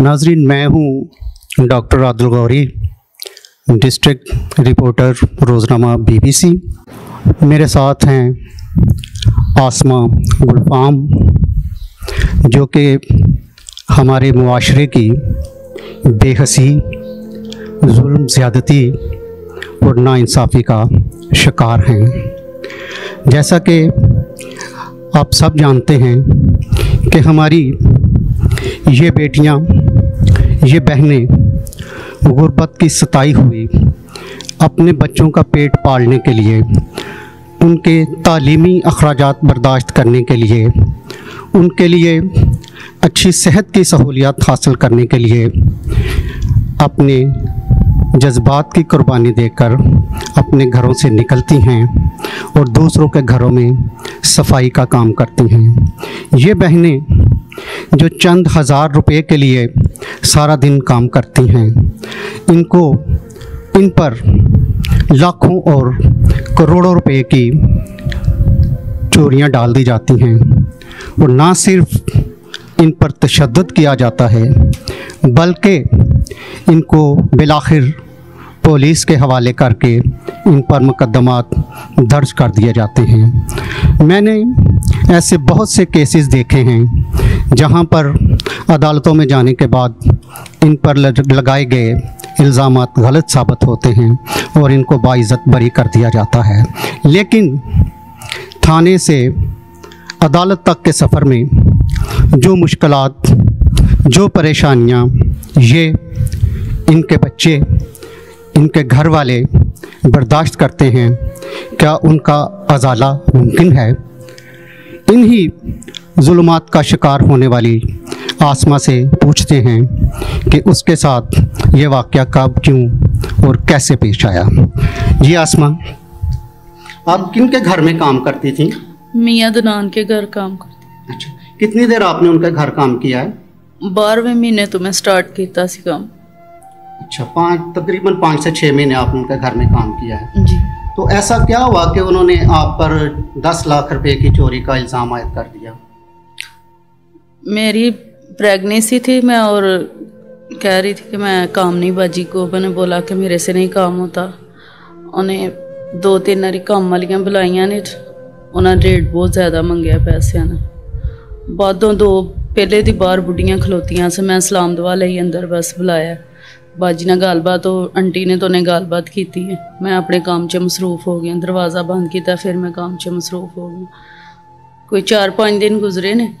नाजरीन, मैं हूँ doctor Adil Gauri, district reporter रोज़नामा बीबीसी। मेरे साथ हैं आसमा गुलफाम, जो कि हमारे मुआशरे की बेहसी, जुल्म, ज़्यादती और नाइंसाफ़ी का शिकार हैं। जैसा कि आप सब जानते हैं कि हमारी ये बेटियां, ये बहनें गुर्बत की सताई हुई अपने बच्चों का पेट पालने के लिए, उनके तालीमी अखराजात बर्दाश्त करने के लिए, उनके लिए अच्छी सेहत की सहूलियत हासिल करने के लिए अपने जज्बात की कुर्बानी देकर अपने घरों से निकलती हैं और दूसरों के घरों में सफाई का काम करती हैं। ये बहनें जो चंद हज़ार रुपए के लिए सारा दिन काम करती हैं, इनको, इन पर लाखों और करोड़ों रुपए की चोरियां डाल दी जाती हैं और ना सिर्फ इन पर तशद्दुद किया जाता है, बल्कि इनको बिलाखिर पुलिस के हवाले करके इन पर मुकदमात दर्ज कर दिए जाते हैं। मैंने ऐसे बहुत से केसेस देखे हैं जहां पर अदालतों में जाने के बाद इन पर लगाए गए इल्ज़ाम गलत साबित होते हैं और इनको बाइज़्ज़त बरी कर दिया जाता है, लेकिन थाने से अदालत तक के सफ़र में जो मुश्किलात, जो परेशानियां ये इनके बच्चे, इनके घर वाले बर्दाश्त करते हैं, क्या उनका अजाला मुमकिन है? इन्हीं जुल्मात का शिकार होने वाली आसमा से पूछते हैं कि उसके साथ ये वाक़या कब, क्यों और कैसे पेश आया। ये आसमा, आप किन के घर में काम करती थी? मियां अदनान के घर काम करती। अच्छा, कितनी देर आपने उनके घर काम किया है? 12वें महीने तो मैं स्टार्ट किया सी काम। अच्छा, तकरीबन 5 से 6 महीने आपने उनके घर में काम किया है जी। तो ऐसा क्या हुआ कि उन्होंने आप पर 10 लाख रुपए की चोरी का इल्ज़ाम आयद कर दिया? मेरी प्रेगनेंसी थी मैं, और कह रही थी कि मैं काम नहीं बाजी को, मैंने बोला कि मेरे से नहीं काम होता। उन्हें 2-3 नारी काम वाली बुलाइया ने, उन्हें रेट बहुत ज़्यादा मंगया पैसों ने। बादों दो पहले दी बार बुढ़ियाँ खलोतियाँ से, मैं सलाम दुआ ले अंदर बस बुलाया। बाजी ने गलबात, आंटी ने तो उन्हें गलबात की है, मैं अपने काम से मसरूफ़ हो गया। दरवाज़ा बंद किया, फिर मैं काम से मसरूफ़ हो गया। कोई 4-5 दिन गुजरे ने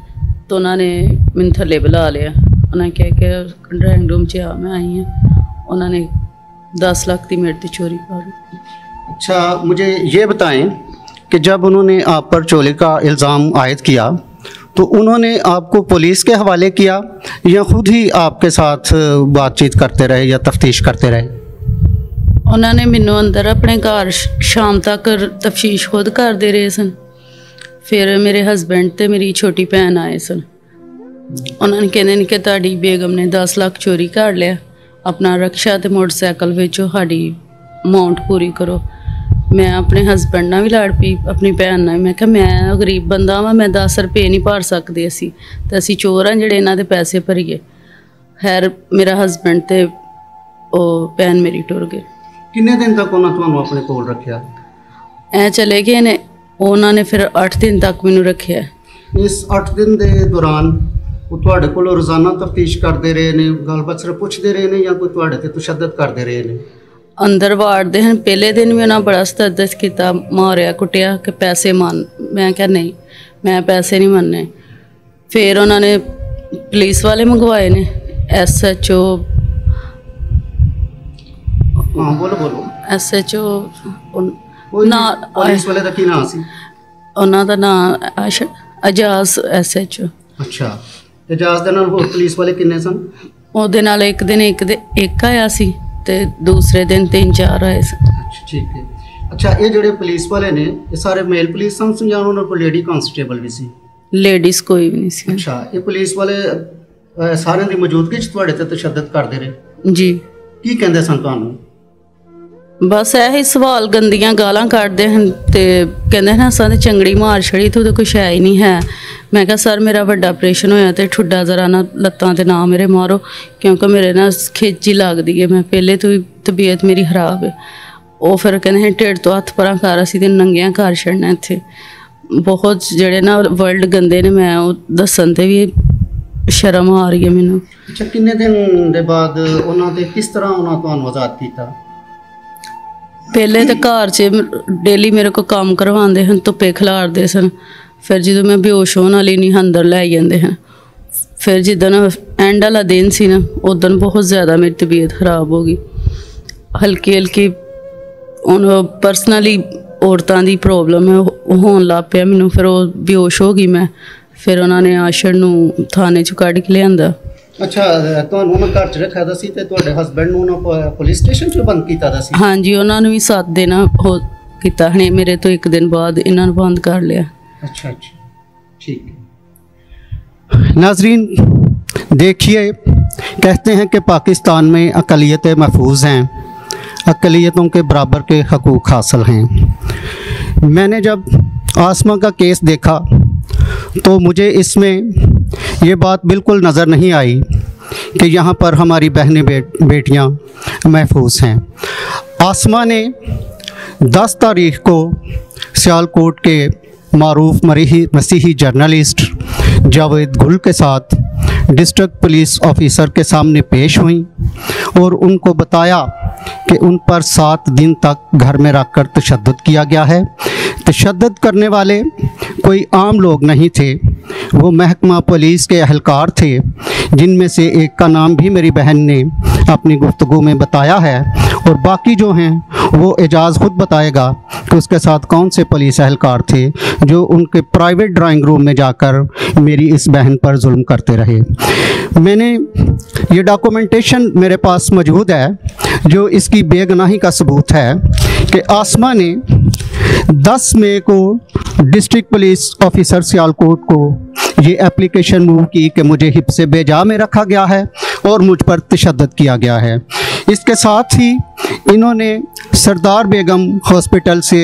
तो उन्होंने मैंने थले बुला लिया। उन्हें कहा कि ड्राइंग रूम से आ, मैं आई हाँ। उन्होंने 10 लाख की मेरे से चोरी कर दी। अच्छा, मुझे ये बताएं कि जब उन्होंने आप पर चोरी का इल्ज़ाम आयद किया तो उन्होंने आपको पुलिस के हवाले किया या ख़ुद ही आपके साथ बातचीत करते रहे या तफ्तीश करते रहे? उन्होंने मैनू अंदर अपने घर शाम तक तफ्तीश खुद करते रहे सन। फिर मेरे हस्बैंड तो मेरी छोटी भैन आए सन। उन्होंने कहने कि ताड़ी बेगम ने 10 लाख चोरी कर लिया, अपना रक्षा तो मोटरसाइकिल बेचो, साड़ी अमाउंट पूरी करो। मैं अपने हस्बैंड ना भी लड़ पी, अपनी भैन ना, मैं क्या, मैं गरीब बंदा वा, मैं 10 रुपये नहीं भर सकते, असी तो असी चोर हाँ जोड़े इन्हों के पैसे भरीए। खैर मेरा हस्बैंड तो भैन मेरी टुर गए। किन्ने दिन तक उन्होंने अपने कोल रखा? ऐ चले गए ने, उन्होंने फिर 8 दिन तक मैनू रखे। इस 8 दिन के दौरान तुहाडे कोल रोज़ाना तफ्तीश करते रहे ने, गलबात सिर्फ पुछते रहे ने या कोई तुहाडे ते तशद्दुद करते रहे ने? अंदर वाड़ते हैं, पहले दिन भी उन्हें बड़ा तशद्दुद किया, मारिया कुटिया कि पैसे मन, मैं क्या नहीं, मैं पैसे नहीं मनने। फिर उन्होंने पुलिस वाले मंगवाए ने, SHO, SHO ना, पुलिस वाले दा की नाम सी? उन्हां दा नाम एजाज, SHO। अच्छा, एजाज दे नाल पुलिस वाले किन्ने सन? ओहदे नाल एक दिन आया सी ते दूसरे दिन 3-4 आए। अच्छा, ठीक है। अच्छा, ये जोड़े पुलिस वाले ने ये सारे मेल पुलिस सन या उन्होंने कोई लेडी कांस्टेबल भी सी? लेडीज कोई भी नहीं सी। अच्छा, ये पुलिस वाले सारे की मौजूदगी च तुहाडे ते तशद्दुद करते रहे जी? की कहंदे सन तुहानू? बस यही सवाल गंदियां गालां कड्डदे हन ते कहंदे हन असां ते चंगड़ी मार छड़ी तू तो कुछ है ही नहीं है। मैं कहा सर मेरा बड़ा ऑपरेशन होया ते ठुड्डा जरा ना लत्तां ते ना मेरे मारो क्योंकि मेरे ना खिच्ची लगदी है, मैं पहले तो तबीयत मेरी खराब है। वो फिर कहंदे ढिड तो हत्थ परां कर असीं ते नंगियां कर छड़ना इत्थे बहुत जेहड़े ना वर्ल्ड गंदे ने। मैं दस्सन ते भी शर्म आ रही है मैनूं। अच्छा किन्ने दिन दे बाद उन्हां ते किस तरह उन्हां तुहानूं आज़ाद कीता? पहले तो घर से डेली मेरे को काम करवाते हैं, धुप्पे खिलारते सन। फिर जो मैं बेहोश होने वाली नहीं अंदर लै जाते हैं। फिर जिदन एंड वाला दिन सी ना उदन बहुत ज़्यादा मेरी तबीयत खराब हो गई। हल्की हल्की उन पर्सनली औरतों की प्रॉब्लम है होने लग पाया मैनू। फिर वो बेहोश हो गई मैं। फिर उन्होंने आशर नूं थाने चों कढ के लिया। अच्छा तुहानूं घर च रखा दा सी ते तुहाडे हस्बैंड नूं पुलिस स्टेशन च बंद कीता दा सी? हाँ जी उन्होंने भी 7 दिन हो कीता हने मेरे तो 1 दिन बाद इन्हां नूं बंद कर लिया। अच्छा अच्छा ठीक। नाजरीन देखिए कहते हैं कि पाकिस्तान में अकलियतें महफूज हैं, अकलियतों के बराबर के हकूक़ हासिल हैं। मैंने जब आसमा का केस देखा तो मुझे इसमें ये बात बिल्कुल नज़र नहीं आई कि यहाँ पर हमारी बहनें बेटियाँ महफूज हैं। आसमा ने 10 तारीख को सियालकोट के मारूफ मसीही जर्नलिस्ट जावेद गुल के साथ डिस्ट्रिक्ट पुलिस ऑफिसर के सामने पेश हुई और उनको बताया कि उन पर 7 दिन तक घर में रखकर तशद्दुद किया गया है। तशद्दुद करने वाले कोई आम लोग नहीं थे, वो महकमा पुलिस के अहलकार थे, जिनमें से एक का नाम भी मेरी बहन ने अपनी गुफ्तगू में बताया है। और बाकी जो हैं वो एजाज़ ख़ुद बताएगा कि उसके साथ कौन से पुलिस अहलकार थे जो उनके प्राइवेट ड्राइंग रूम में जाकर मेरी इस बहन पर जुल्म करते रहे। मैंने ये डॉक्यूमेंटेशन मेरे पास मौजूद है जो इसकी बेगनाही का सबूत है कि आसमा ने 10 मई को डिस्ट्रिक्ट पुलिस ऑफिसर सियालकोट को ये एप्लीकेशन मूव की कि मुझे हिब्स बेजा में रखा गया है और मुझ पर तशद्दुद किया गया है। इसके साथ ही इन्होंने सरदार बेगम हॉस्पिटल से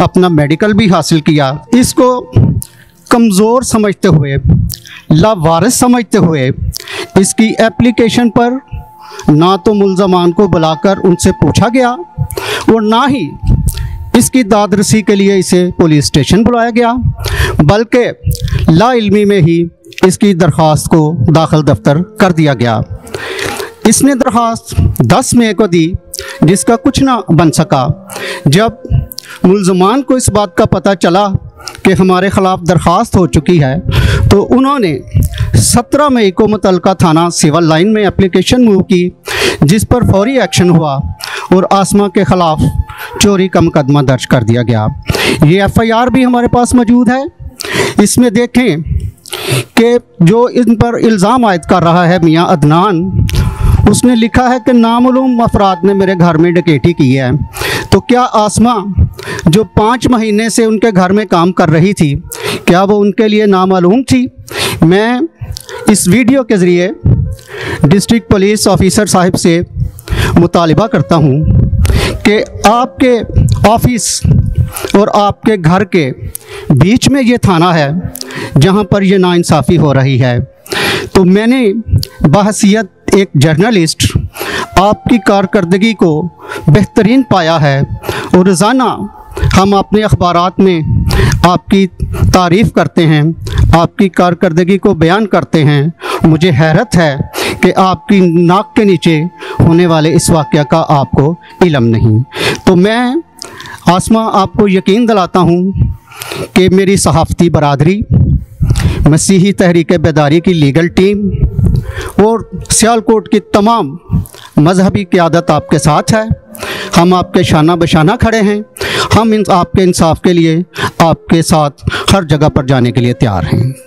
अपना मेडिकल भी हासिल किया। इसको कमज़ोर समझते हुए, लावारिस समझते हुए इसकी एप्लीकेशन पर ना तो मुल्ज़मान को बुलाकर उनसे पूछा गया और ना ही इसकी दादरसी के लिए इसे पुलिस स्टेशन बुलाया गया, बल्कि ला इल्मी में ही इसकी दरख्वास्त को दाखिल दफ्तर कर दिया गया। इसने दरख्वास्त 10 मई को दी जिसका कुछ ना बन सका। जब मुल्ज़मान को इस बात का पता चला कि हमारे ख़िलाफ़ दरख्वास्त हो चुकी है तो उन्होंने 17 मई को मुतलका थाना सिविल लाइन में एप्लीकेशन मूव की जिस पर फौरी एक्शन हुआ और आसमा के ख़िलाफ़ चोरी का मुकदमा दर्ज कर दिया गया। ये एफआईआर भी हमारे पास मौजूद है। इसमें देखें कि जो इन पर इल्ज़ाम आयद कर रहा है मियां अदनान, उसने लिखा है कि नामालूम अफराद ने मेरे घर में डकैती की है। तो क्या आसमा जो 5 महीने से उनके घर में काम कर रही थी, क्या वो उनके लिए नामालूम थी? मैं इस वीडियो के ज़रिए डिस्ट्रिक्ट पुलिस ऑफिसर साहब से मुतालबा करता हूँ कि आपके ऑफिस और आपके घर के बीच में ये थाना है जहाँ पर यह नाइंसाफ़ी हो रही है। तो मैंने बहसियत एक जर्नलिस्ट आपकी कारकर्दगी को बेहतरीन पाया है और रोज़ाना हम अपने अखबारात में आपकी तारीफ़ करते हैं, आपकी कारकर्दगी को बयान करते हैं। मुझे हैरत है कि आपकी नाक के नीचे होने वाले इस वाक़या का आपको इल्म नहीं। तो मैं आसमा आपको यकीन दिलाता हूँ कि मेरी सहाफ़ती बरादरी, मसीही तहरीक बेदारी की लीगल टीम और सियालकोट की तमाम मजहबी क़यादत आपके साथ है। हम आपके शाना बशाना खड़े हैं। हम आपके इंसाफ के लिए आपके साथ हर जगह पर जाने के लिए तैयार हैं।